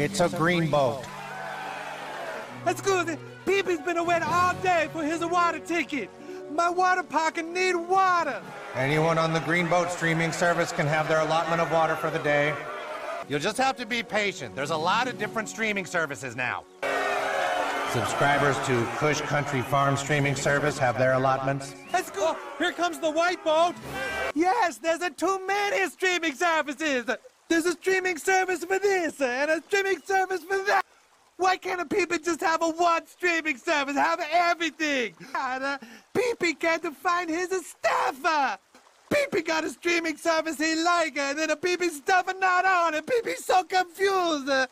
It's a greenboat. That's good. Peepee's been away all day for his water ticket. My water pocket need water. Anyone on the Greenboat streaming service can have their allotment of water for the day. You'll just have to be patient. There's a lot of different streaming services now. Subscribers to Cush Country Farm Streaming Service have their allotments. Let's go. Here comes the white boat. Yes, there's a too many streaming services. There's a streaming service for this and a streaming service for that. Why can't a people just have a one streaming service? Have everything. Peepee can't find his staffer. Peepee got a streaming service he like, and then a Peepee staffer not on, and Peepee's so confused.